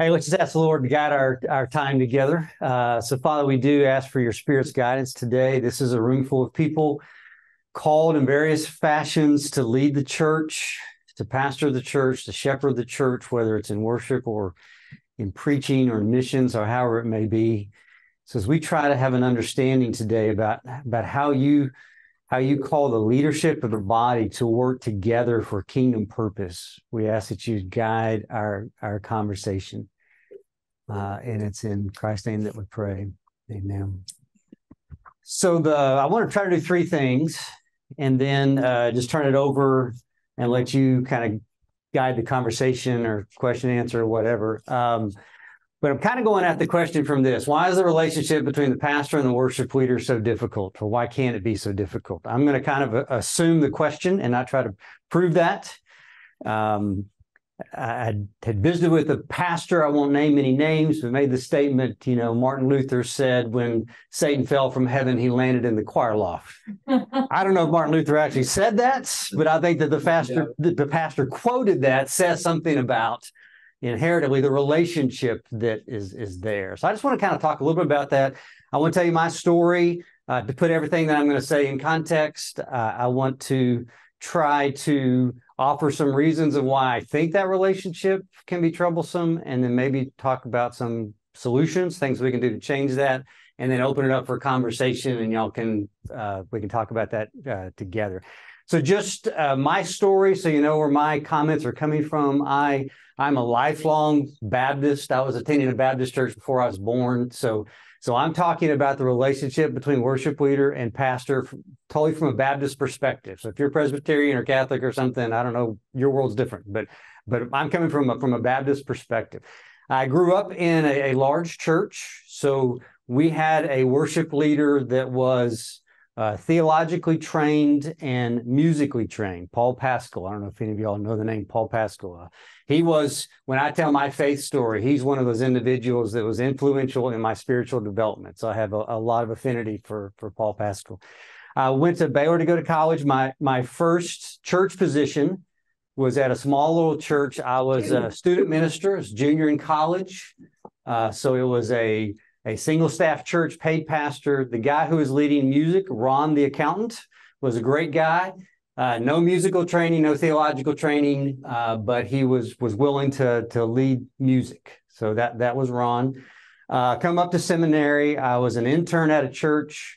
Hey, let's just ask the Lord to guide our time together. So, Father, we do ask for your Spirit's guidance today. This is a room full of people called in various fashions to lead the church, to pastor the church, to shepherd the church, whether it's in worship or in preaching or missions or however it may be. So as we try to have an understanding today about how you call the leadership of the body to work together for kingdom purpose, we ask that you guide our conversation. And it's in Christ's name that we pray. Amen. So I want to try to do three things and then just turn it over and let you kind of guide the conversation or question, answer, whatever. But I'm kind of going at the question from this. Why is the relationship between the pastor and the worship leader so difficult? Or why can't it be so difficult? I'm going to kind of assume the question and not try to prove that. I had visited with a pastor, I won't name any names, but made the statement, you know, Martin Luther said, when Satan fell from heaven, he landed in the choir loft. I don't know if Martin Luther actually said that, but I think that the pastor quoted that, says something about inheritably the relationship that is there. So I just want to kind of talk a little bit about that. I want to tell you my story to put everything that I'm going to say in context. I want to try to offer some reasons of why I think that relationship can be troublesome, and then maybe talk about some solutions, things we can do to change that, and then open it up for conversation, and y'all can we can talk about that together. So just my story, so you know where my comments are coming from. I'm a lifelong Baptist. I was attending a Baptist church before I was born. So I'm talking about the relationship between worship leader and pastor totally from a Baptist perspective. So if you're Presbyterian or Catholic or something, I don't know, your world's different. But I'm coming from a Baptist perspective. I grew up in a large church. So we had a worship leader that was theologically trained and musically trained, Paul Pascal. I don't know if any of y'all know the name Paul Pascal. He was, when I tell my faith story, he's one of those individuals that was influential in my spiritual development. So I have a lot of affinity for Paul Pascal. I went to Baylor to go to college. My first church position was at a small little church. I was a student minister, was junior in college. So it was a single staff church, paid pastor. The guy who was leading music, Ron, the accountant, was a great guy. No musical training, no theological training, but he was willing to lead music. So that was Ron. Come up to seminary. I was an intern at a church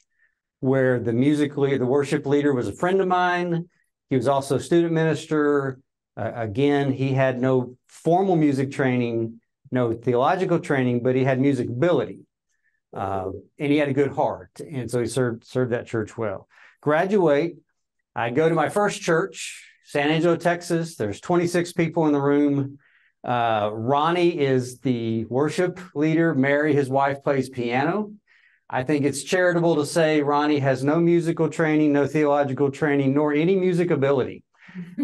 where the worship leader was a friend of mine. He was also a student minister. Again, he had no formal music training, no theological training, but he had music ability. And he had a good heart, and so he served that church well. Graduate, I go to my first church, San Angelo, Texas. There's 26 people in the room. Ronnie is the worship leader. Mary, his wife, plays piano. I think it's charitable to say Ronnie has no musical training, no theological training, nor any music ability.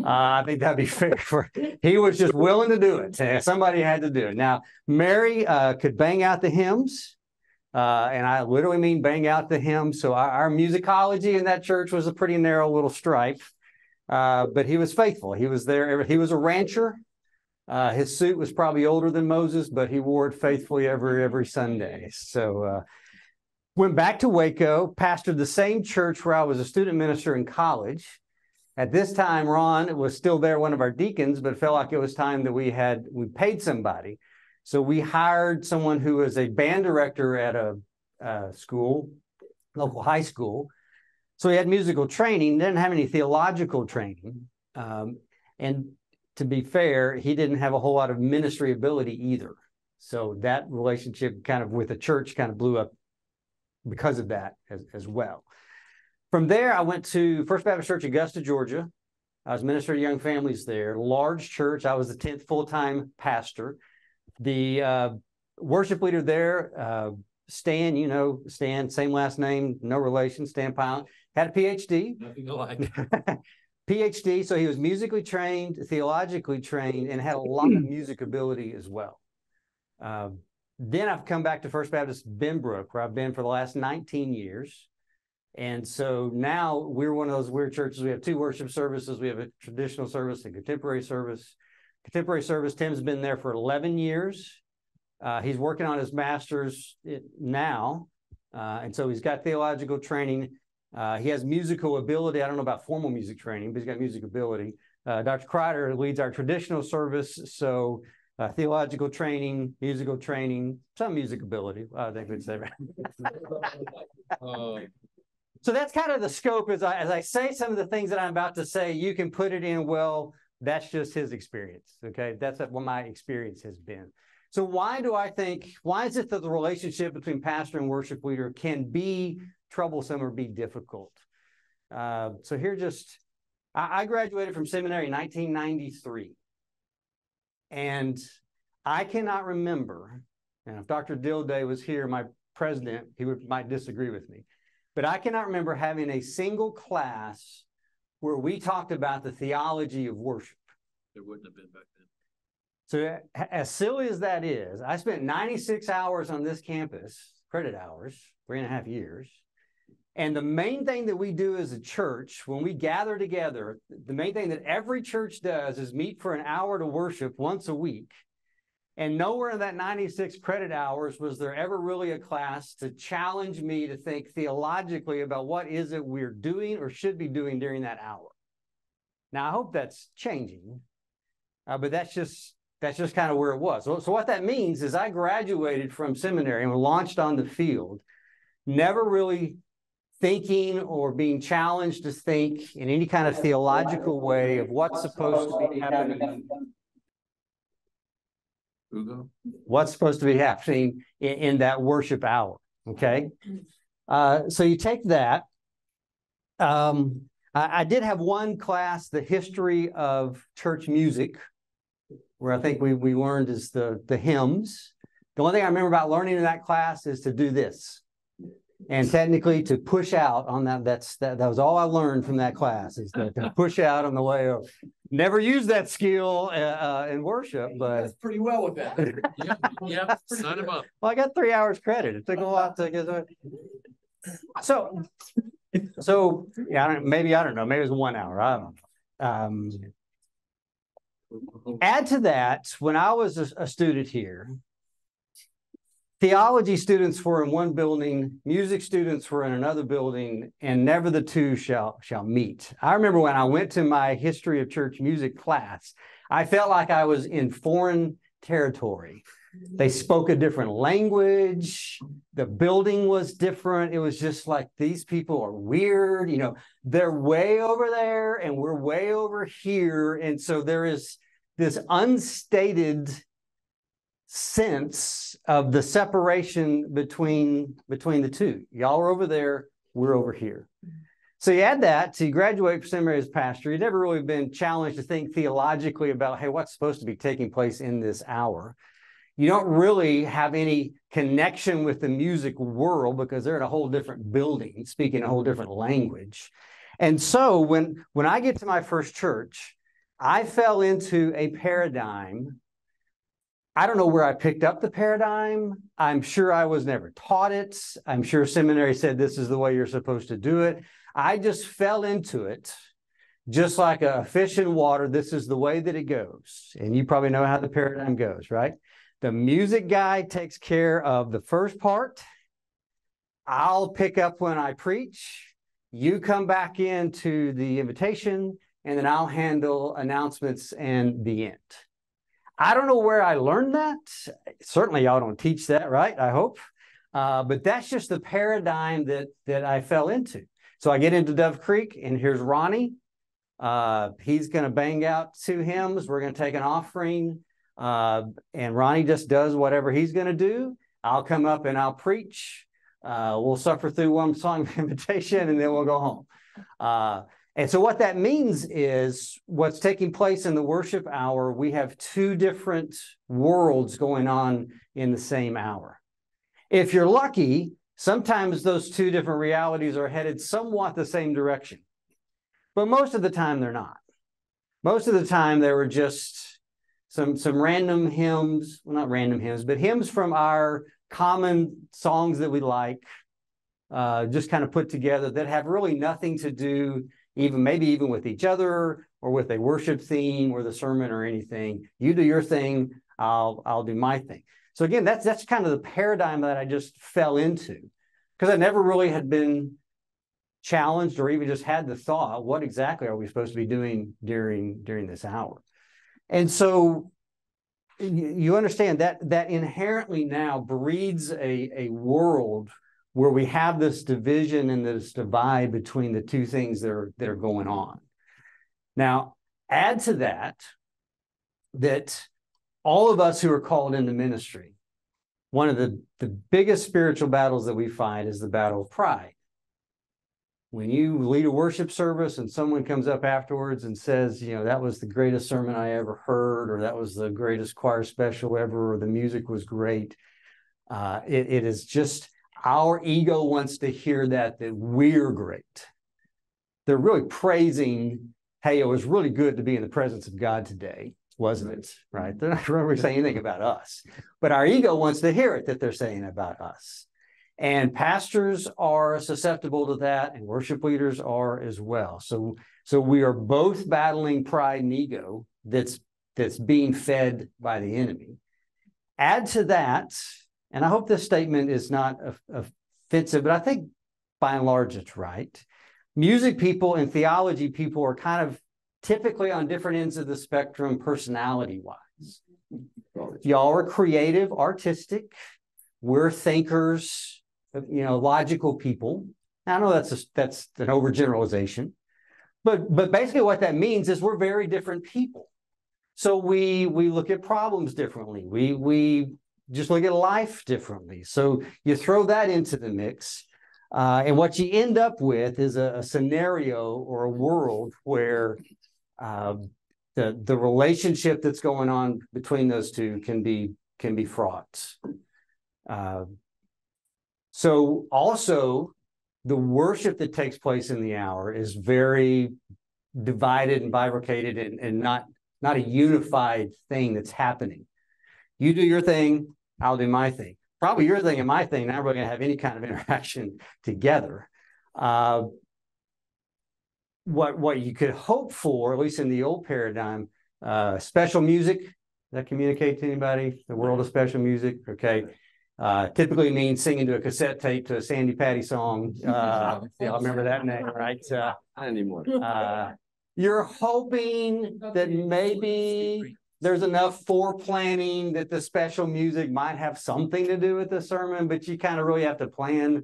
I think that'd be fair. He was just willing to do it. Somebody had to do it. Now, Mary could bang out the hymns. And I literally mean bang out the hymn. So our musicology in that church was a pretty narrow little stripe, but he was faithful. He was there. He was a rancher. His suit was probably older than Moses, but he wore it faithfully every Sunday. So went back to Waco, pastored the same church where I was a student minister in college. At this time, Ron was still there, one of our deacons, but it felt like it was time that we paid somebody. So we hired someone who was a band director at a school, local high school. So he had musical training, didn't have any theological training. And to be fair, he didn't have a whole lot of ministry ability either. So that relationship kind of with the church kind of blew up because of that as well. From there, I went to First Baptist Church, Augusta, Georgia. I was minister to young families there, large church. I was the 10th full-time pastor. The worship leader there, Stan, you know, Stan, same last name, no relation, Stan Pilon, had a PhD. Nothing alike. PhD, so he was musically trained, theologically trained, and had a lot of music ability as well. Then I've come back to First Baptist Benbrook, where I've been for the last 19 years. And so now we're one of those weird churches. We have two worship services. We have a traditional service and contemporary service. Tim's been there for 11 years. He's working on his master's now, and so he's got theological training. He has musical ability. I don't know about formal music training, but he's got music ability. Dr. Kreider leads our traditional service, so theological training, musical training, some music ability, I think we'd say. So that's kind of the scope. As I say some of the things that I'm about to say, you can put it in, well, that's just his experience, okay? That's what my experience has been. So why is it that the relationship between pastor and worship leader can be troublesome or be difficult? So here just, I graduated from seminary in 1993, and I cannot remember, and if Dr. Dilday was here, my president, he might disagree with me, but I cannot remember having a single class where we talked about the theology of worship. There wouldn't have been back then. So as silly as that is, I spent 96 hours on this campus, credit hours, 3.5 years. And the main thing that we do as a church, when we gather together, the main thing that every church does is meet for an hour to worship once a week. And nowhere in that 96 credit hours was there ever really a class to challenge me to think theologically about what is it we're doing or should be doing during that hour. Now, I hope that's changing, but that's just kind of where it was. So what that means is I graduated from seminary and launched on the field, never really thinking or being challenged to think in any kind of theological way of what's supposed to be happening. Google. What's supposed to be happening in that worship hour, okay? So you take that. I did have one class, the history of church music, where I think we learned is the hymns. The only thing I remember about learning in that class is to do this. And technically to push out on that, that was all I learned from that class, is to push out on the way over. Never used that skill in worship, but... That's pretty well with that. Yep, sign him up. Well, I got 3 hours credit. It took a lot to get... So yeah, I don't know. Maybe it was 1 hour. I don't know. Add to that, when I was a student here, theology students were in one building, music students were in another building, and never the two shall meet. I remember when I went to my history of church music class, I felt like I was in foreign territory. They spoke a different language. The building was different. It was just like, these people are weird. You know, they're way over there and we're way over here. And so there is this unstated sense of the separation between the two. Y'all are over there, we're over here. So you add that to graduate from seminary as pastor. You've never really been challenged to think theologically about, hey, what's supposed to be taking place in this hour? You don't really have any connection with the music world because they're in a whole different building, speaking a whole different language. And so when I get to my first church, I fell into a paradigm. I don't know where I picked up the paradigm. I'm sure I was never taught it. I'm sure seminary said this is the way you're supposed to do it. I just fell into it, just like a fish in water. This is the way that it goes. And you probably know how the paradigm goes, right? The music guy takes care of the first part. I'll pick up when I preach. You come back into the invitation, and then I'll handle announcements and the end. I don't know where I learned that. Certainly y'all don't teach that, right? I hope. But that's just the paradigm that I fell into. So I get into Dove Creek, and here's Ronnie. He's going to bang out 2 hymns. We're going to take an offering. And Ronnie just does whatever he's going to do. I'll come up and I'll preach. We'll suffer through one song of invitation, and then we'll go home. And so what that means is what's taking place in the worship hour, we have 2 different worlds going on in the same hour. If you're lucky, sometimes those 2 different realities are headed somewhat the same direction. But most of the time, they're not. Most of the time, they were just some random hymns, well, not random hymns, but hymns from our common songs that we like, just kind of put together that have really nothing to do even with each other or with a worship theme or the sermon or anything. You do your thing, I'll do my thing. So again, that's kind of the paradigm that I just fell into, because I never really had been challenged or even just had the thought, what exactly are we supposed to be doing during this hour? And so you understand that inherently now breeds a world where we have this division and this divide between the two things that are going on. Now, add to that all of us who are called into ministry, one of the biggest spiritual battles that we fight is the battle of pride. When you lead a worship service and someone comes up afterwards and says, you know, that was the greatest sermon I ever heard, or that was the greatest choir special ever, or the music was great, it is just our ego wants to hear that we're great. They're really praising, hey, it was really good to be in the presence of God today, wasn't it? Right? They're not really saying anything about us, but our ego wants to hear it that they're saying about us. And pastors are susceptible to that, and worship leaders are as well. So we are both battling pride and ego that's being fed by the enemy. Add to that, and I hope this statement is not offensive, but I think by and large it's right. Music people and theology people are kind of typically on different ends of the spectrum personality-wise. Y'all are creative, artistic. We're thinkers. You know, logical people. I know that's an overgeneralization, but basically what that means is we're very different people. So we look at problems differently. We just look at life differently. So you throw that into the mix, and what you end up with is a scenario or a world where the relationship that's going on between those two can be fraught. So also, the worship that takes place in the hour is very divided and bifurcated and not a unified thing that's happening. You do your thing, I'll do my thing. Probably your thing and my thing, not really going to have any kind of interaction together. What you could hope for, at least in the old paradigm, special music, does that communicate to anybody? The world of special music, okay. Typically means singing to a cassette tape to a Sandy Patty song. Y'all remember that name, right? Not anymore. You're hoping that maybe there's enough foreplanning that the special music might have something to do with the sermon, but you kind of really have to plan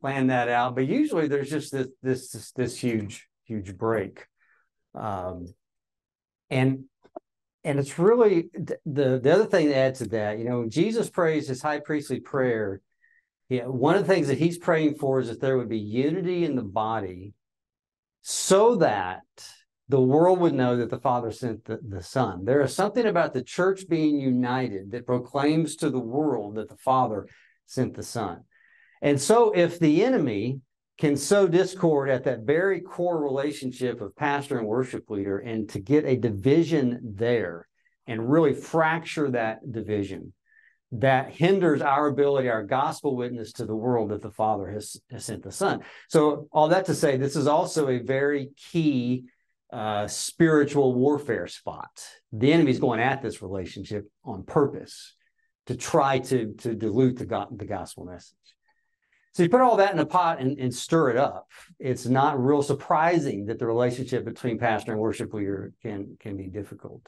that out. But usually there's just this huge break, And it's really the other thing to add to that, you know, Jesus prays his high priestly prayer. Yeah, one of the things that he's praying for is that there would be unity in the body so that the world would know that the Father sent the Son. There is something about the church being united that proclaims to the world that the Father sent the Son. And so if the enemy can sow discord at that very core relationship of pastor and worship leader, and to get a division there and really fracture that division, that hinders our ability, our gospel witness to the world that the Father has sent the Son. So all that to say, this is also a very key spiritual warfare spot. The enemy's going at this relationship on purpose to try to dilute the gospel message. So you put all that in a pot and stir it up. It's not real surprising that the relationship between pastor and worship leader can be difficult.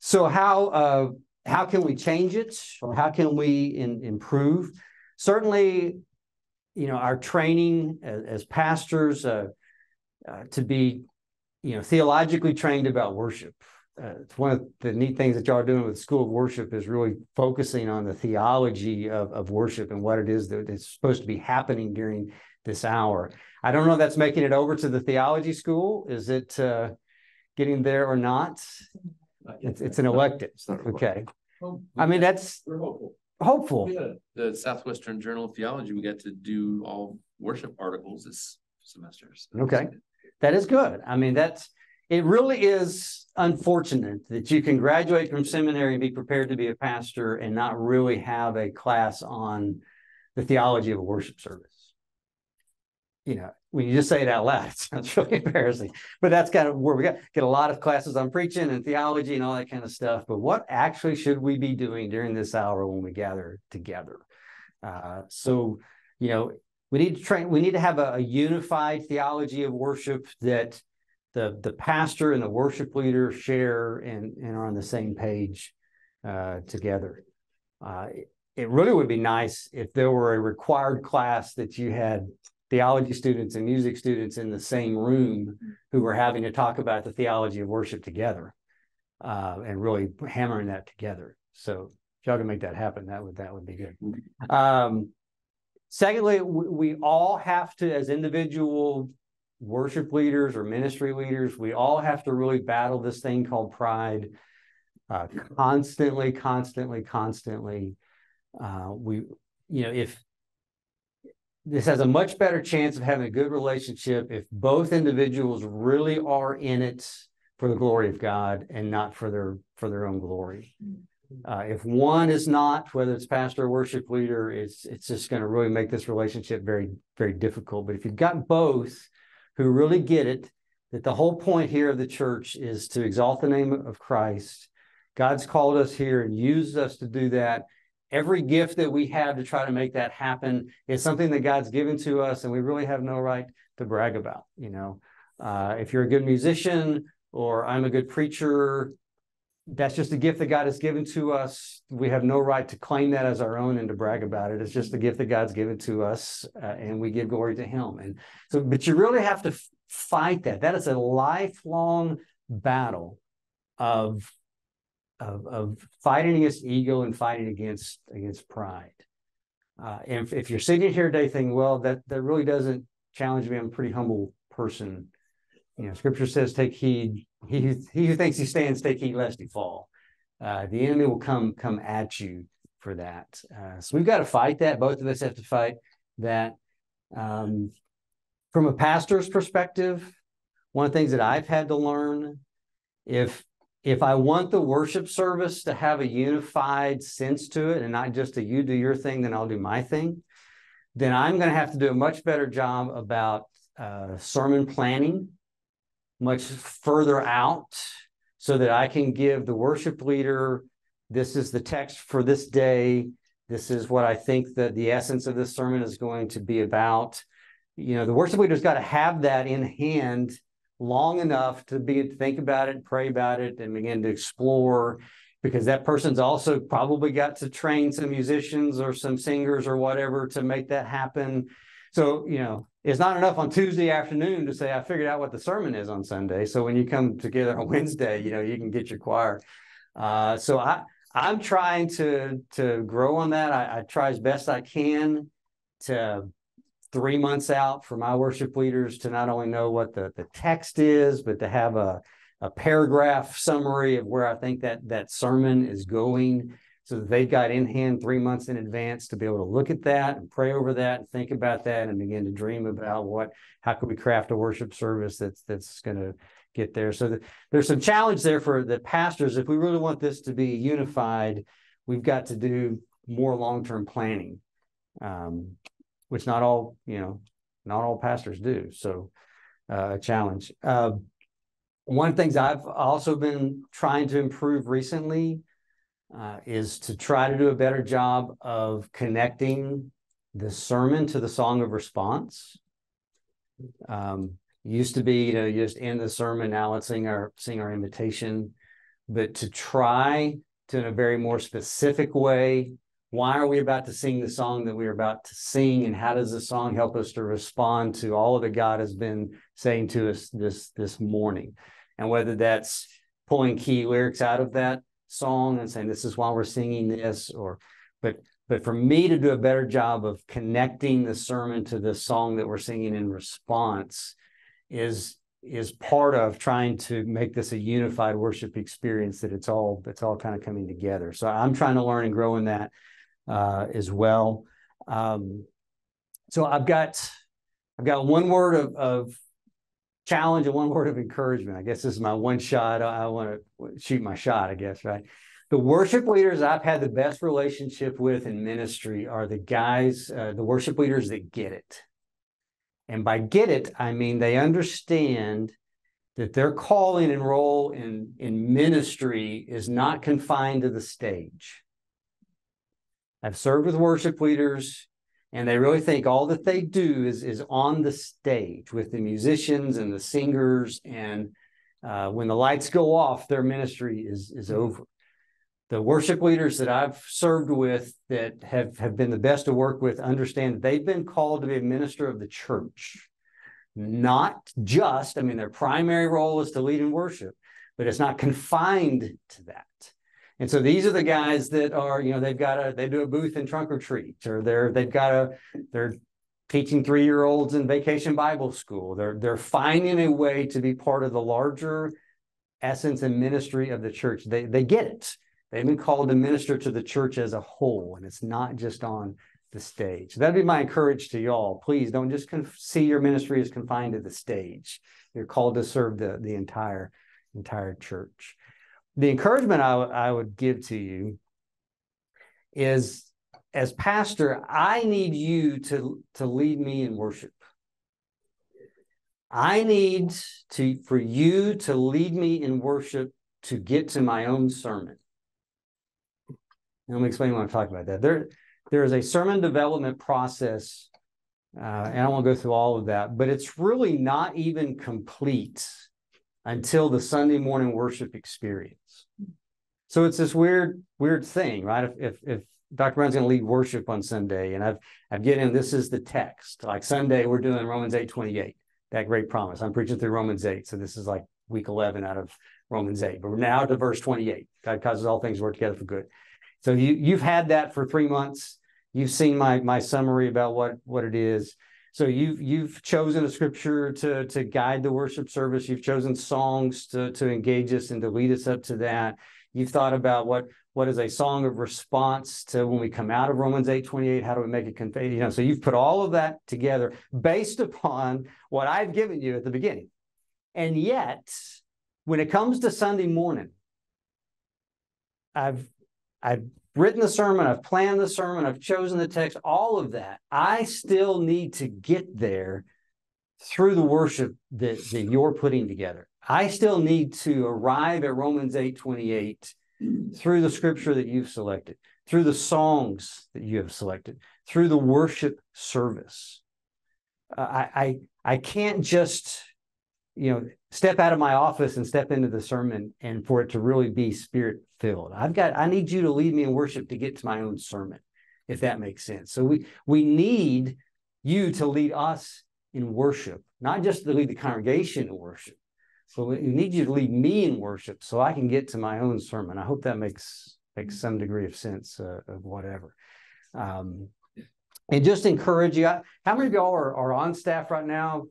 So how can we change it? Or how can we improve? Certainly, you know, our training as pastors to be, you know, theologically trained about worship. It's one of the neat things that y'all are doing with the School of Worship is really focusing on the theology of worship and what it is that is supposed to be happening during this hour. I don't know if that's making it over to the theology school. Is it getting there or not? It's an elective. Okay. I mean, that's we're hopeful. Yeah. The Southwestern Journal of Theology, we got to do all worship articles this semester. So okay. That is good. I mean, it really is unfortunate that you can graduate from seminary and be prepared to be a pastor and not really have a class on the theology of a worship service. you know, when you just say it out loud, it sounds really embarrassing. But that's kind of where we get a lot of classes on preaching and theology and all that kind of stuff. But what actually should we be doing during this hour when we gather together? So, you know, we need to train. We need to have a unified theology of worship that the pastor and the worship leader share and are on the same page together. It really would be nice if there were a required class that you had theology students and music students in the same room who were having to talk about the theology of worship together and really hammering that together. So if y'all can make that happen, that would be good. Secondly, we all have to, as individual worship leaders or ministry leaders, we all have to really battle this thing called pride constantly. If this has a much better chance of having a good relationship if both individuals really are in it for the glory of God and not for their own glory. If one is not, whether it's pastor or worship leader, it's just going to really make this relationship very, very difficult. But if you've got both who really get it, that the whole point here of the church is to exalt the name of Christ. God's called us here and used us to do that. Every gift that we have to try to make that happen is something that God's given to us, and we really have no right to brag about. You know, if you're a good musician or I'm a good preacher, that's just a gift that God has given to us. We have no right to claim that as our own and to brag about it. It's just a gift that God's given to us, and we give glory to Him. And so, but you really have to fight that. That is a lifelong battle of fighting against ego and fighting against pride. And if you're sitting here today thinking, well, that really doesn't challenge me, I'm a pretty humble person. You know, Scripture says, take heed. He who thinks he stands, take heed lest he fall. The enemy will come at you for that. So we've got to fight that. Both of us have to fight that. From a pastor's perspective, one of the things that I've had to learn, if I want the worship service to have a unified sense to it and not just a you do your thing, then I'll do my thing, then I'm going to have to do a much better job about sermon planning much further out so that I can give the worship leader, this is the text for this day, this is what I think that the essence of this sermon is going to be about. You know, the worship leader's got to have that in hand long enough to think about it, pray about it, and begin to explore, because that person's also probably got to train some musicians or some singers or whatever to make that happen. So, you know, it's not enough on Tuesday afternoon to say, I figured out what the sermon is on Sunday. So when you come together on Wednesday, you know, you can get your choir. So I'm trying to grow on that. I try as best I can to 3 months out for my worship leaders to not only know what the text is, but to have a paragraph summary of where I think that sermon is going, so that they've got in hand 3 months in advance to be able to look at that and pray over that and think about that and begin to dream about how could we craft a worship service that's going to get there. So there's some challenge there for the pastors. If we really want this to be unified, we've got to do more long-term planning. Which not all pastors do. So a challenge. One of the things I've also been trying to improve recently is to try to do a better job of connecting the sermon to the song of response. Used to be, you know, you just end the sermon, now let's sing our invitation, but to try to, in a very more specific way, why are we about to sing the song that we're about to sing, and how does the song help us to respond to all that God has been saying to us this morning? And whether that's pulling key lyrics out of that song and saying, this is why we're singing this, but for me to do a better job of connecting the sermon to the song that we're singing in response is part of trying to make this a unified worship experience, that it's all kind of coming together. So I'm trying to learn and grow in that. As well. So I've got one word of challenge and one word of encouragement. I guess this is my one shot. I want to shoot my shot, I guess, right? The worship leaders I've had the best relationship with in ministry are the worship leaders that get it. And by get it, I mean they understand that their calling and role in ministry is not confined to the stage. I've served with worship leaders, and they really think all that they do is on the stage with the musicians and the singers, and when the lights go off, their ministry is over. The worship leaders that I've served with that have been the best to work with understand they've been called to be a minister of the church. Not just, I mean, their primary role is to lead in worship, but it's not confined to that. And so these are the guys that are, you know, they do a booth in trunk or treat, or they're teaching 3-year-olds in Vacation Bible School. They're finding a way to be part of the larger essence and ministry of the church. They get it. They've been called to minister to the church as a whole, and it's not just on the stage. So that'd be my encouragement to y'all. Please don't just see your ministry as confined to the stage. You're called to serve the entire church. The encouragement I would give to you is, as pastor, I need you to lead me in worship. I need for you to lead me in worship to get to my own sermon. And let me explain what I'm talking about. There is a sermon development process, and I won't go through all of that, but it's really not even complete until the Sunday morning worship experience. So it's this weird thing, right? If Dr. Brown's going to lead worship on Sunday, and I've given him, this is the text. Like Sunday, we're doing Romans 8:28, that great promise. I'm preaching through Romans 8, so this is like week 11 out of Romans 8. But we're now to verse 28. God causes all things to work together for good. So you've had that for 3 months. You've seen my summary about what it is. So you've chosen a scripture to guide the worship service. You've chosen songs to engage us and to lead us up to that. You've thought about what is a song of response to when we come out of Romans 8:28. How do we make it convey? You know, so you've put all of that together based upon what I've given you at the beginning. And yet, when it comes to Sunday morning, I've written the sermon, I've planned the sermon, I've chosen the text, all of that. I still need to get there through the worship that you're putting together. I still need to arrive at Romans 8:28 through the scripture that you've selected, through the songs that you have selected, through the worship service. I can't just, you know, step out of my office and step into the sermon and for it to really be spirit-filled. I need you to lead me in worship to get to my own sermon, if that makes sense. So we need you to lead us in worship, not just to lead the congregation in worship. So we need you to lead me in worship so I can get to my own sermon. I hope that makes some degree of sense of whatever. And just encourage you. How many of y'all are on staff right now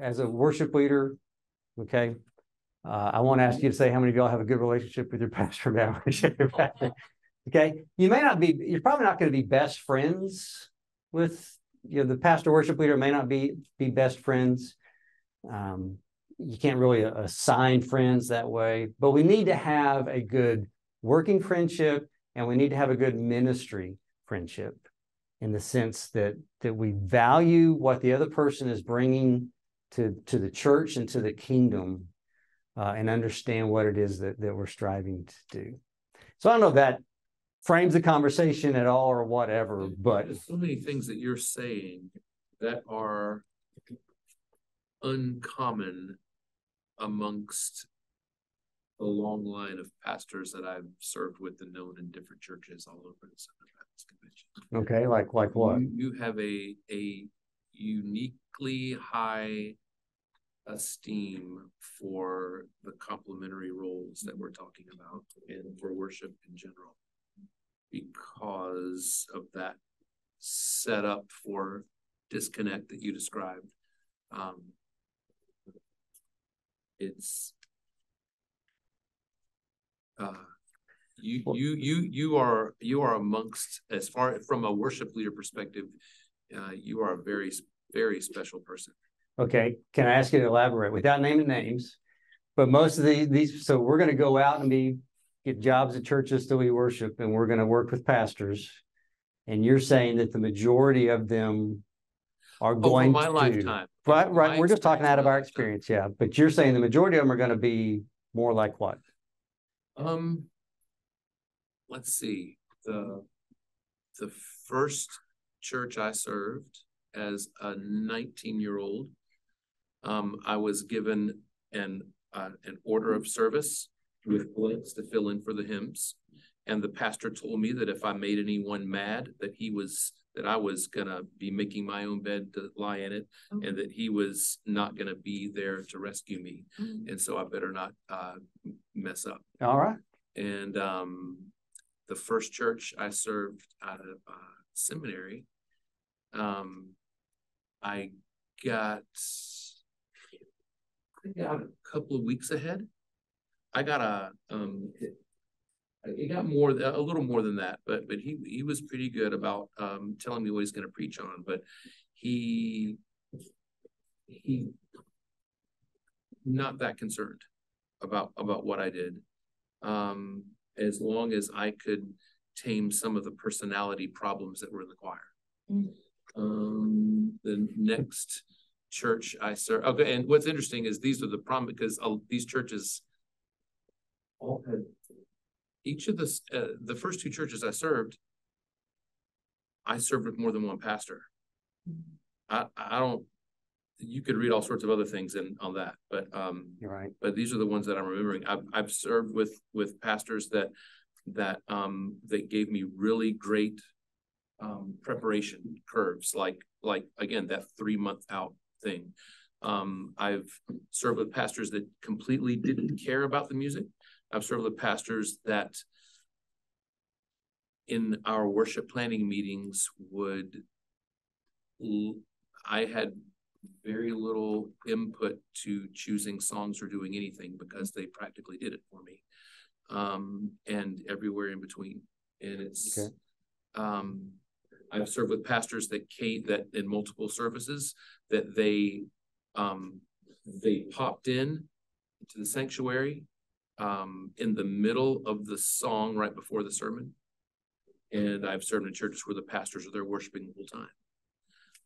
as a worship leader? Okay. I won't ask you to say how many of y'all have a good relationship with your pastor now. Okay. You may not be, you're probably not going to be best friends with, you know, the pastor worship leader may not be best friends. You can't really assign friends that way, but we need to have a good working friendship, and we need to have a good ministry friendship in the sense that we value what the other person is bringing to the church and to the kingdom, and understand what it is that we're striving to do. So I don't know if that frames the conversation at all or whatever, but there's so many things that you're saying that are uncommon amongst a long line of pastors that I've served with and known in different churches all over the Southern Baptist Convention. Okay, like what? You have a uniquely high esteem for the complementary roles that we're talking about and for worship in general because of that setup for disconnect that you described. You are amongst, as far from a worship leader perspective, you are a very, very special person. Okay. Can I ask you to elaborate without naming names? But most of these, so we're going to go out and get jobs at churches that we worship, and we're going to work with pastors. And you're saying that the majority of them are going to... Over my lifetime. Right. We're just talking out of our experience, yeah. But you're saying the majority of them are going to be more like what? Let's see. The first church I served as a 19-year-old, I was given an order of service with blanks to fill in for the hymns, and the pastor told me that if I made anyone mad, that I was gonna be making my own bed to lie in it, and that he was not gonna be there to rescue me, and so I better not mess up. All right. And the first church I served out of seminary, I got a couple of weeks ahead. I got a little more than that, but he was pretty good about telling me what he's going to preach on. But he not that concerned about what I did, as long as I could tame some of the personality problems that were in the choir. The next church I served. Okay, and what's interesting is these are the problem, because these churches all had. Each of the first two churches I served with more than one pastor. I don't. You could read all sorts of other things on that, but you're right. But these are the ones that I'm remembering. I've served with pastors that gave me really great preparation curves, like again that 3-month out thing. I've served with pastors that completely didn't care about the music. I've served with pastors that in our worship planning meetings I had very little input to choosing songs or doing anything because they practically did it for me, and everywhere in between. And it's, okay. I've served with pastors that in multiple services that they popped in to the sanctuary in the middle of the song right before the sermon. And I've served in churches where the pastors are there worshiping the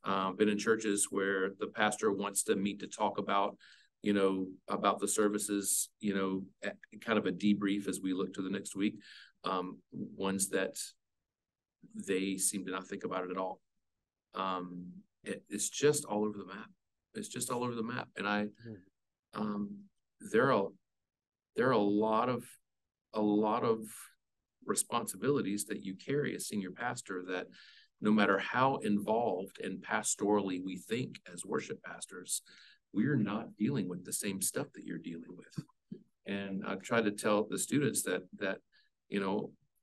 whole time. Been in churches where the pastor wants to meet to talk about the services, kind of a debrief as we look to the next week, ones that they seem to not think about it at all. It's just all over the map. It's just all over the map. And there are a lot of responsibilities that you carry as senior pastor that no matter how involved and pastorally we think as worship pastors, we're not dealing with the same stuff that you're dealing with. And I've tried to tell the students that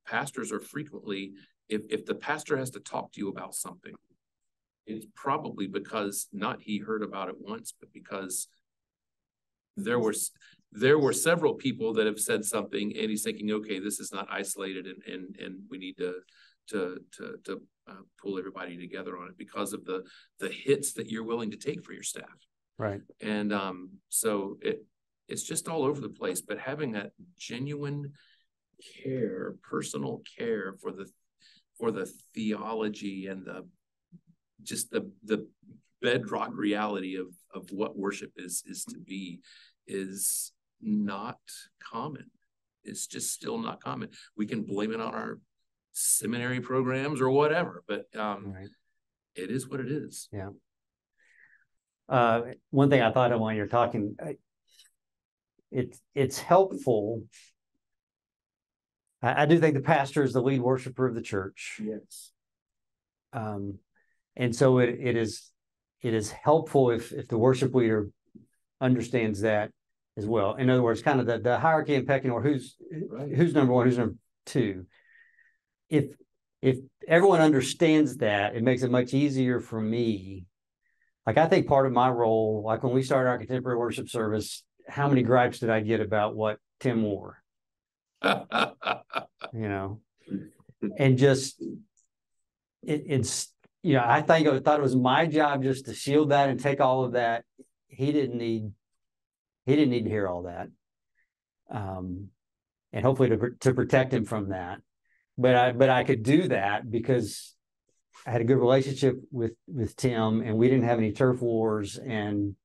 pastors are frequently, if the pastor has to talk to you about something, it's probably because not he heard about it once, but because there were several people that have said something, and he's thinking, okay, this is not isolated, and we need to pull everybody together on it because of the hits that you're willing to take for your staff. Right. And so it's just all over the place. But having a genuine care, personal care for the theology and the bedrock reality of what worship is to be is not common. It's just still not common. We can blame it on our seminary programs or whatever, but right. It is what it is. Yeah. One thing I thought of while you're talking, it's helpful. I do think the pastor is the lead worshiper of the church. Yes. And so it is helpful if the worship leader understands that as well. In other words, kind of the hierarchy and pecking order, who's number one, who's number two. If everyone understands that, it makes it much easier for me. Like, I think part of my role, like when we started our contemporary worship service, how many gripes did I get about what Tim wore? And just it's. I think I thought it was my job just to shield that and take all of that. He didn't need to hear all that, and hopefully to protect him from that. But I could do that because I had a good relationship with Tim, and we didn't have any turf wars, and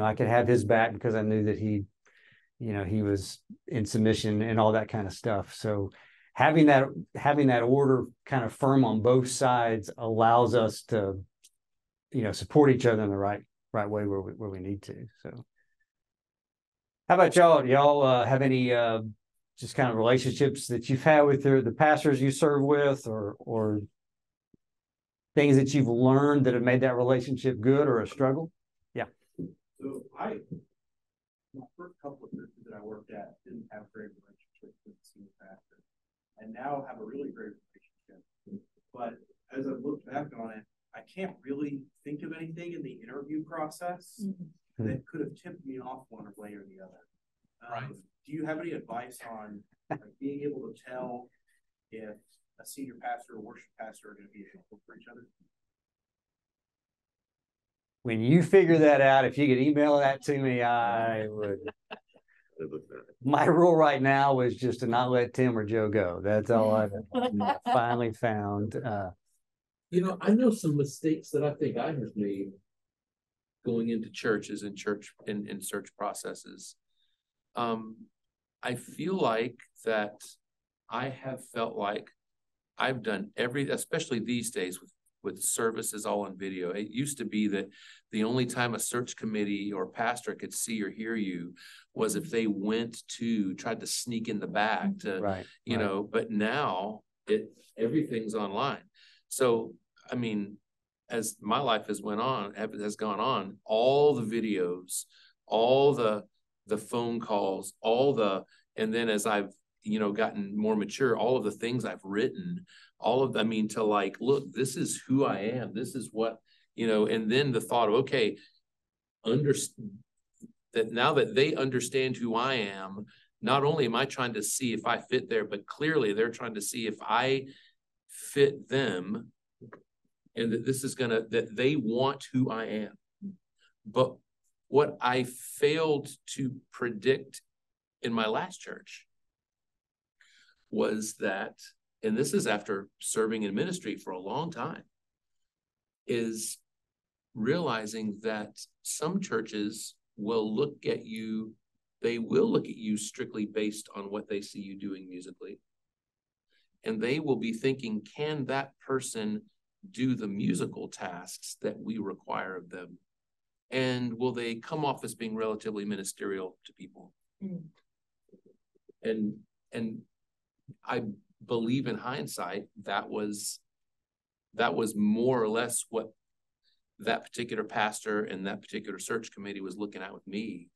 I could have his back because I knew that he, he was in submission and all that kind of stuff. So having that order kind of firm on both sides allows us to, support each other in the right way where we need to. So how about y'all? Do y'all have any just kind of relationships that you've had with the pastors you serve with, or things that you've learned that have made that relationship good or a struggle? Yeah. So my first couple of churches that I worked at didn't have great relationships with the senior pastor, and now have a really great relationship. But as I've looked back on it, I can't really think of anything in the interview process that could have tipped me off one way or the other. Right. Do you have any advice on being able to tell if a senior pastor or worship pastor are going to be accountable for each other? When you figure that out, if you could email that to me, I would. My rule right now is just to not let Tim or Joe go. That's all I've finally found. I know some mistakes that I think I have made going into churches and search processes. I feel like that I have felt like I've done especially these days with services all on video. It used to be that the only time a search committee or pastor could see or hear you was if they tried to sneak in the back to, but now everything's online. So, I mean, as my life has gone on, all the videos, all the phone calls, and then as I've, gotten more mature, all of the things I've written, look, this is who I am. This is what, and then the thought of, okay, that now that they understand who I am, not only am I trying to see if I fit there, but clearly they're trying to see if I fit them, and that that they want who I am. But what I failed to predict in my last church was that, and this is after serving in ministry for a long time, is realizing that some churches will look at you strictly based on what they see you doing musically. And they will be thinking, can that person do the musical tasks that we require of them? And will they come off as being relatively ministerial to people? And I believe in hindsight that was more or less what that particular pastor and that particular search committee was looking at with me.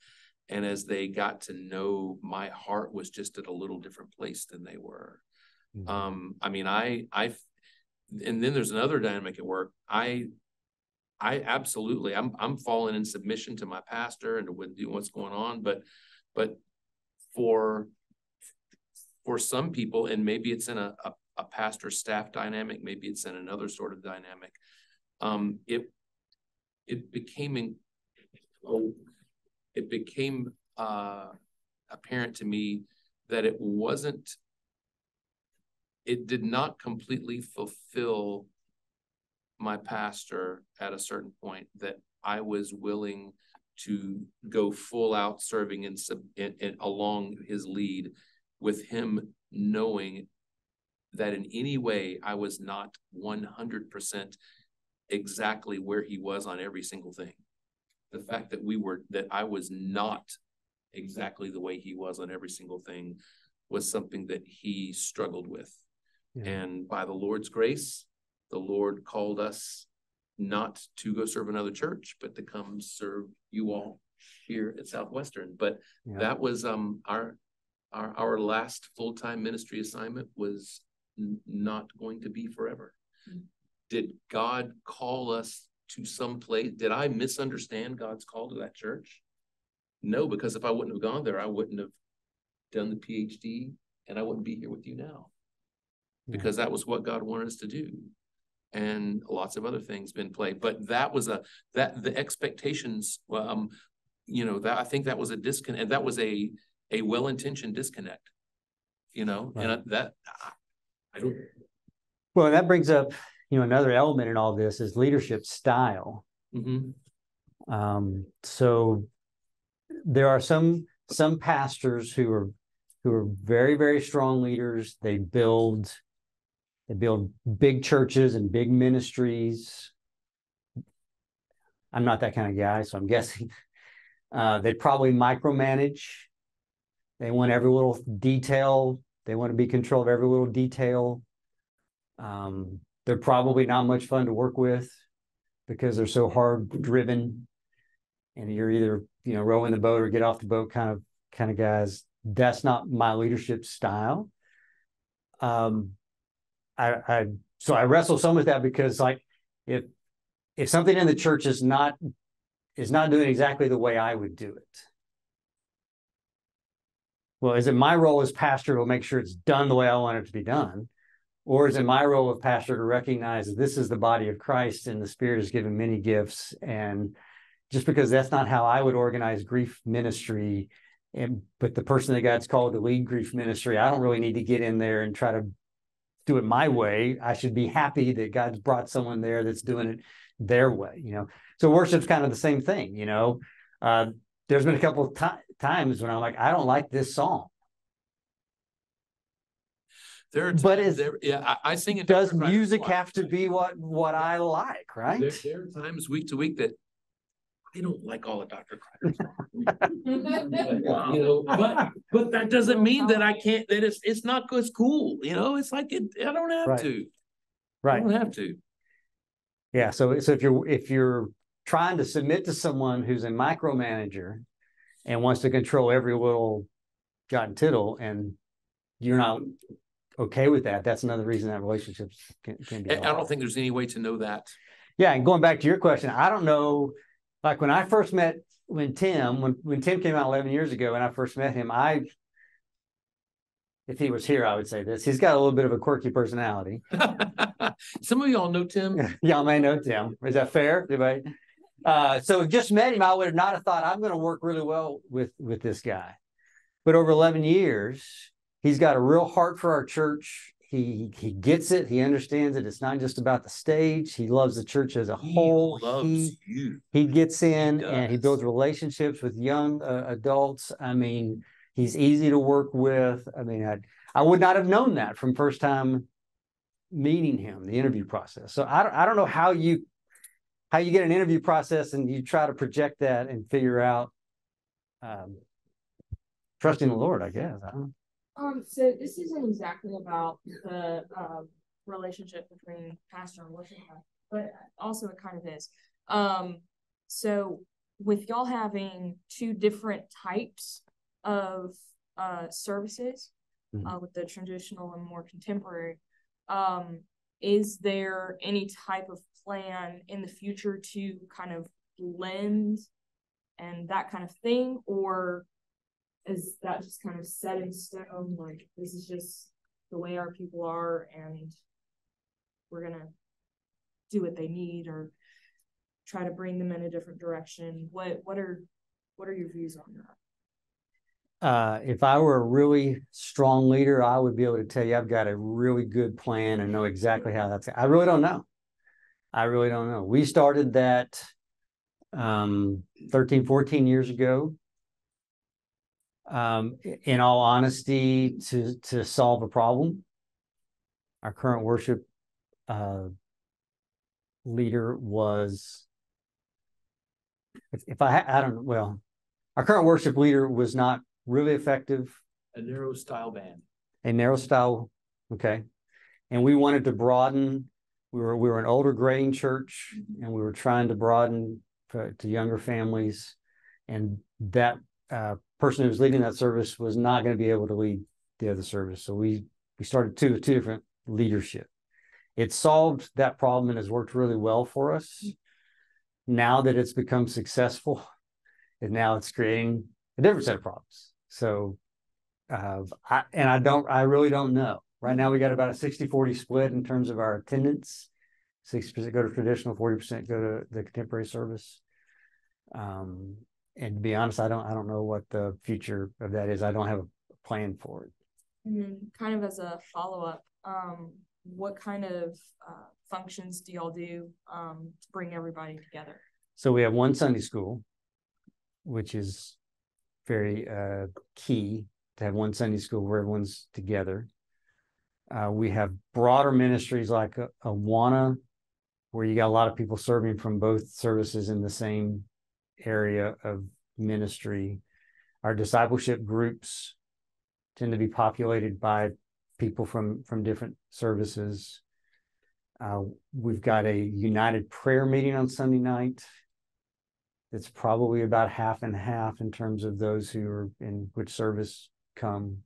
And as they got to know, my heart was just at a little different place than they were. Mm-hmm. And then there's another dynamic at work. I'm falling in submission to my pastor and to what's going on, but for some people, and maybe it's in a pastor-staff dynamic, maybe it's in another sort of dynamic, it became apparent to me that it did not completely fulfill my pastor at a certain point, that I was willing to go full out serving and along his lead, with him knowing that in any way I was not 100% exactly where he was on every single thing. The fact that I was not exactly the way he was on every single thing was something that he struggled with. Yeah. And by the Lord's grace, the Lord called us not to go serve another church, but to come serve you all here at Southwestern. But that was our last full-time ministry assignment was not going to be forever. Mm-hmm. Did God call us to some place? Did I misunderstand God's call to that church? No, because if I wouldn't have gone there, I wouldn't have done the PhD, and I wouldn't be here with you now, because that was what God wanted us to do. And lots of other things been played, but that was the expectations, that I think that was a disconnect, and that was a well-intentioned disconnect, And that I don't. Well, that brings up, you know, another element in all this is leadership style. Mm-hmm. So there are some pastors who are very, very strong leaders. They build big churches and big ministries. I'm not that kind of guy, so I'm guessing they probably micromanage. They want every little detail. They want to be in control of every little detail. They're probably not much fun to work with because they're so hard driven, and you're either, you know, row in the boat or get off the boat kind of guys. That's not my leadership style. So I wrestle some with that, because like if something in the church is not doing exactly the way I would do it, well, is it my role as pastor to make sure it's done the way I want it to be done? Or is it my role of pastor to recognize that this is the body of Christ and the Spirit is given many gifts? And just because that's not how I would organize grief ministry, but the person that God's called to lead grief ministry, I don't really need to get in there and try to do it my way. I should be happy that God's brought someone there that's doing it their way, you know? So worship's kind of the same thing, you know? There's been a couple of times when I'm like, I don't like this song. I sing it. Does music have to be what I like, right? There are times week to week that I don't like all of Dr. Kreider. You know, but that doesn't mean that I can't. That it's not as cool. You know, it's like I don't have to. Right. I don't have to. Yeah. So if you're trying to submit to someone who's a micromanager and wants to control every little jot and tittle, and you're not okay with that, that's another reason that relationships can be. I don't think there's any way to know that. Yeah, and going back to your question, I don't know. Like when I first met, when Tim came out 11 years ago, and I first met him, if he was here, I would say this: he's got a little bit of a quirky personality. Some of y'all know Tim. Y'all may know Tim. Is that fair? Anybody? So just met him, I would have not have thought I'm going to work really well with this guy. But over 11 years, he's got a real heart for our church. He gets it. He understands it. It's not just about the stage. He loves the church as a whole. He gets in and he builds relationships with young adults. I mean, he's easy to work with. I mean, I would not have known that from first time meeting him, the interview process. So I don't know how you get an interview process and you try to project that and figure out trusting the Lord, I guess. I don't know. So this isn't exactly about the relationship between pastor and worship, but also it kind of is. So with y'all having two different types of services, mm-hmm. With the traditional and more contemporary, is there any type of plan in the future to kind of blend and that kind of thing, or is that just kind of set in stone, like this is just the way our people are and we're going to do what they need, or try to bring them in a different direction? What are your views on that? If I were a really strong leader, I would be able to tell you I've got a really good plan and know exactly how that's. I really don't know. I really don't know. We started that 13, 14 years ago. In all honesty, to solve a problem. Our current worship leader was, our current worship leader was not really effective. A narrow style band. A narrow style, okay. And we wanted to broaden. We were an older graying church, and we were trying to broaden to younger families, and that person who was leading that service was not going to be able to lead the other service. So we started two different leadership. It solved that problem and has worked really well for us. Now that it's become successful, and now it's creating a different set of problems. So, I really don't know. Right now we got about a 60-40 split in terms of our attendance. 60% go to traditional, 40% go to the contemporary service. And to be honest, I don't know what the future of that is. I don't have a plan for it. And then kind of as a follow-up, what kind of functions do y'all do to bring everybody together? So we have one Sunday school, which is very key to have one Sunday school where everyone's together. We have broader ministries like Awana, where you got a lot of people serving from both services in the same area of ministry. Our discipleship groups tend to be populated by people from different services. We've got a united prayer meeting on Sunday night. It's probably about half and half in terms of those who are in which service come.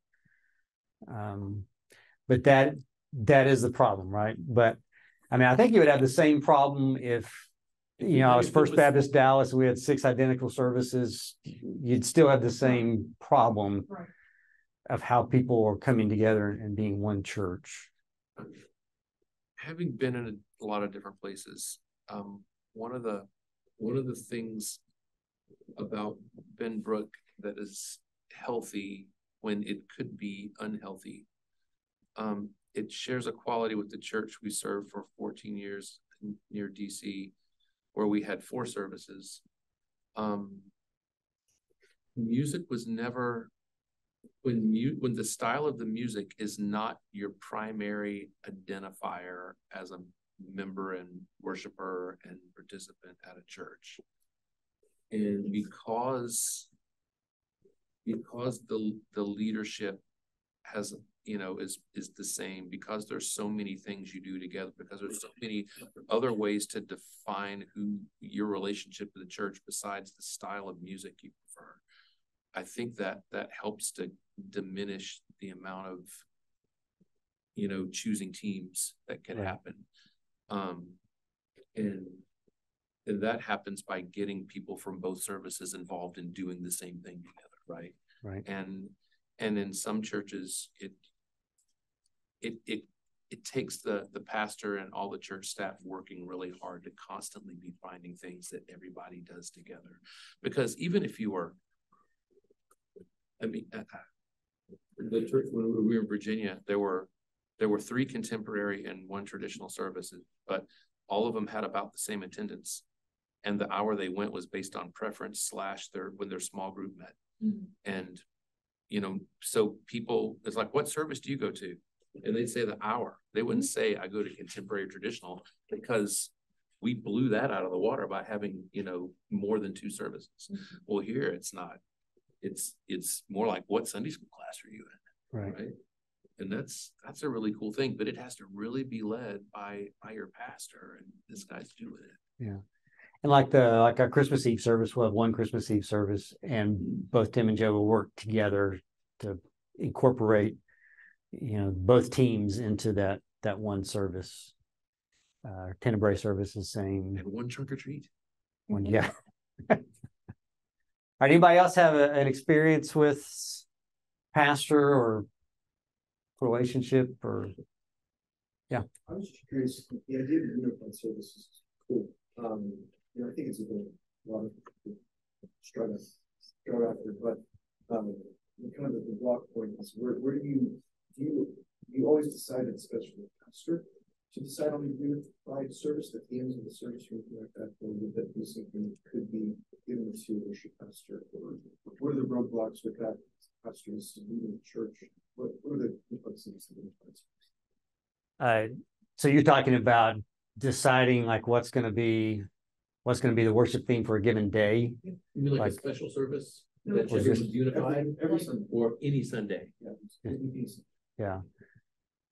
But that is the problem, right? But I mean, I think you would have the same problem if, you know, I was First Baptist Dallas, we had 6 identical services. You'd still have the same problem of how people are coming together and being one church. Having been in a lot of different places, one of the things about Benbrook that is healthy when it could be unhealthy, it shares a quality with the church we served for 14 years near DC, where we had 4 services. Music was never, when the style of the music is not your primary identifier as a member and worshiper and participant at a church. And because the leadership has, you know, is the same, because there's so many things you do together, because there's so many other ways to define who your relationship to the church besides the style of music you prefer. I think that helps to diminish the amount of, you know, choosing teams that can happen. And that happens by getting people from both services involved in doing the same thing together, right? Right. And in some churches, it takes the pastor and all the church staff working really hard to constantly be finding things that everybody does together. Because even if you are, I mean, the church, when we were in Virginia, there were 3 contemporary and 1 traditional services, but all of them had about the same attendance. And the hour they went was based on preference / when their small group met. Mm-hmm. And, you know, so people, it's like, what service do you go to? And they'd say the hour. They wouldn't say I go to contemporary or traditional, because we blew that out of the water by having, you know, more than 2 services. Mm-hmm. Well, here it's not. It's more like, what Sunday school class are you in? Right. Right. And that's a really cool thing, but it has to really be led by your pastor and this guy's doing it. Yeah. And like our Christmas Eve service, we'll have one Christmas Eve service, and both Tim and Joe will work together to incorporate, you know, both teams into that one service. Tenebrae service is same. And one trunk or treat. One, yeah. All right, anybody else have an experience with pastor or relationship or, yeah? I was just curious, the idea of unified service is cool. You know, I think it's a lot of people struggle after, but kind of the block point is where do you always decide, especially with pastor, to decide on a unified service at the end of the service or anything like that, or would that be something that could be given to a worship pastor? Or what are the roadblocks with that pastors leading the church? What are the complexities of the unified service? So you're talking about deciding like what's going to be the worship theme for a given day? Yeah. You mean like a special service that should be unified every Sunday or any Sunday? Yeah. Yeah.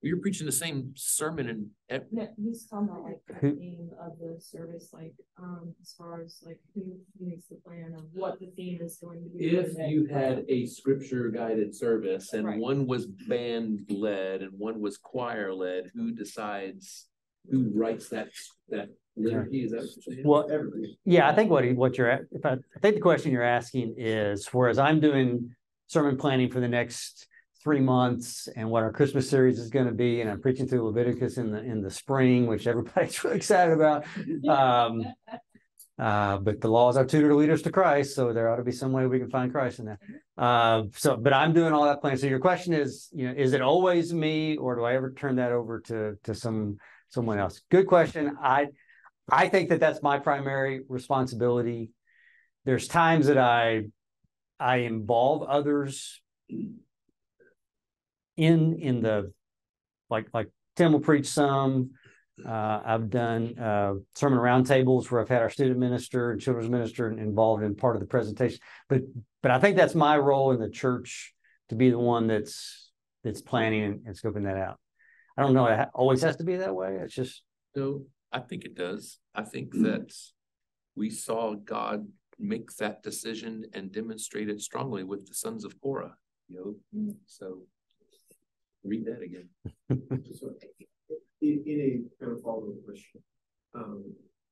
You're preaching the same sermon and he's talking about like the theme of the service, like as far as like who makes the plan of what the theme is going to be. If you had a scripture guided service and one was band led and one was choir led, who decides who writes that liturgy? Is that what you're saying? Well, yeah, I think I think the question you're asking is, whereas I'm doing sermon planning for the next 3 months and what our Christmas series is going to be, and I'm preaching through Leviticus in the spring, which everybody's really excited about. But the laws are tutor leaders to Christ, so there ought to be some way we can find Christ in that. But I'm doing all that planning. So your question is, you know, is it always me, or do I ever turn that over to some someone else? Good question. I think that that's my primary responsibility. There's times that I involve others in the, like Tim will preach some. I've done sermon roundtables where I've had our student minister and children's minister involved in part of the presentation. But I think that's my role in the church, to be the one that's planning and scoping that out. I don't know. It always has to be that way. It's just. No, I think it does. I think that we saw God make that decision and demonstrate it strongly with the sons of Korah. You know, so read that again. In a kind of follow-up question,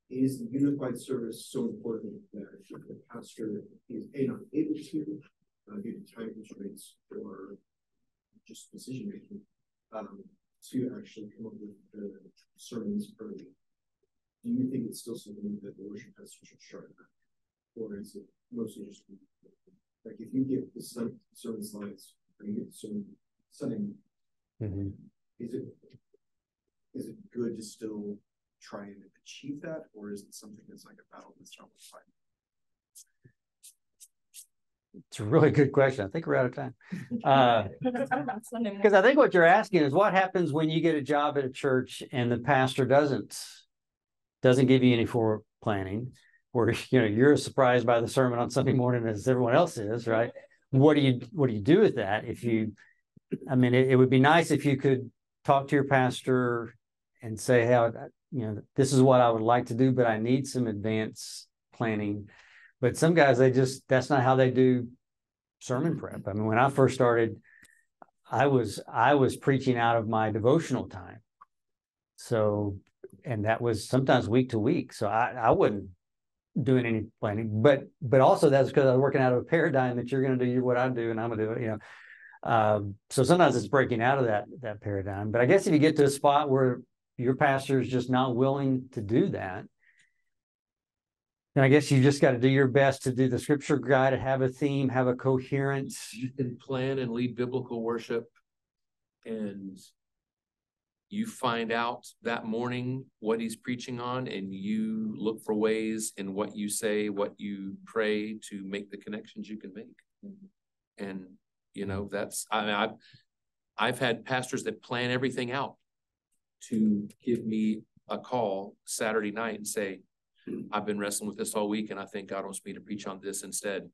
is the unified service so important that the pastor is A, not able to due to time constraints or just decision making, to actually come up with the sermons early? Do you think it's still something that the worship pastor should start at, or is it mostly just like if you give the sermon slides or you get the sermon, is it good to still try and achieve that, or is it something that's like a battle that's not worth fighting? It's a really good question. I think we're out of time. Because I think what you're asking is what happens when you get a job at a church and the pastor doesn't give you any forward planning, or you're surprised by the sermon on Sunday morning as everyone else is, right? What do you do with that? If you, I mean, it would be nice if you could talk to your pastor and say, hey, this is what I would like to do, but I need some advanced planning. But some guys, that's not how they do sermon prep. I mean, when I first started, I was preaching out of my devotional time. So, and that was sometimes week to week. So I wasn't doing any planning, but also that's because I was working out of a paradigm that you're going to do what I do and I'm going to do it, so sometimes it's breaking out of that paradigm. But I guess if you get to a spot where your pastor is just not willing to do that, then I guess you just got to do your best to do the scripture guide, to have a theme, have a coherence. You can plan and lead biblical worship, and you find out that morning what he's preaching on, and you look for ways in what you say, what you pray, to make the connections you can make. And that's, I mean, I've had pastors that plan everything out to give me a call Saturday night and say, I've been wrestling with this all week, and I think God wants me to preach on this instead.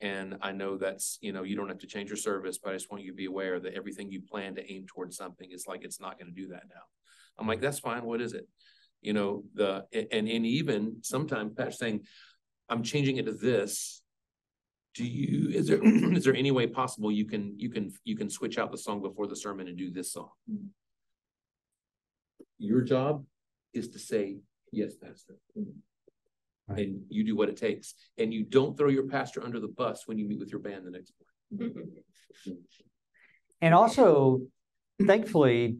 And I know that's, you don't have to change your service, but I just want you to be aware that everything you plan to aim towards something is like, it's not going to do that now. I'm like, that's fine. What is it? And even sometimes pastors saying, I'm changing it to this. Is there any way possible you can switch out the song before the sermon and do this song? Mm-hmm. Your job is to say, yes, pastor. Mm-hmm. Right. And you do what it takes. And you don't throw your pastor under the bus when you meet with your band the next morning. Mm-hmm. And also, thankfully,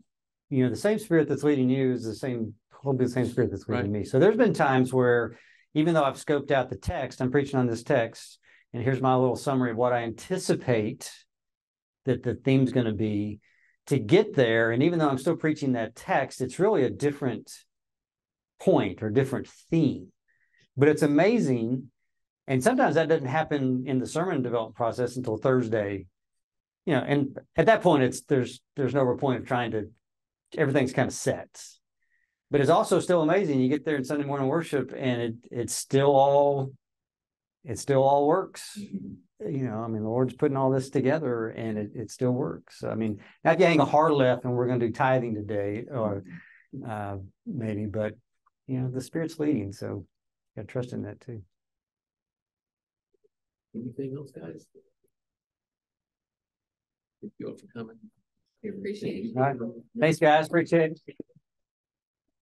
the same spirit that's leading you is the same spirit that's leading me. So there's been times where, even though I've scoped out the text, I'm preaching on this text, and here's my little summary of what I anticipate that the theme's going to be, to get there. And even though I'm still preaching that text, it's really a different point or different theme. But it's amazing. And sometimes that doesn't happen in the sermon development process until Thursday. And at that point, there's no real point of trying to, everything's kind of set. But it's also still amazing. You get there in Sunday morning worship, and it still all works. I mean, the Lord's putting all this together, and it still works. I mean, now if you hang a hard left and we're going to do tithing today, or maybe, but the Spirit's leading, so you got to trust in that too. Anything else, guys? Thank you all for coming. We appreciate it. All right. Thanks, guys. Appreciate it.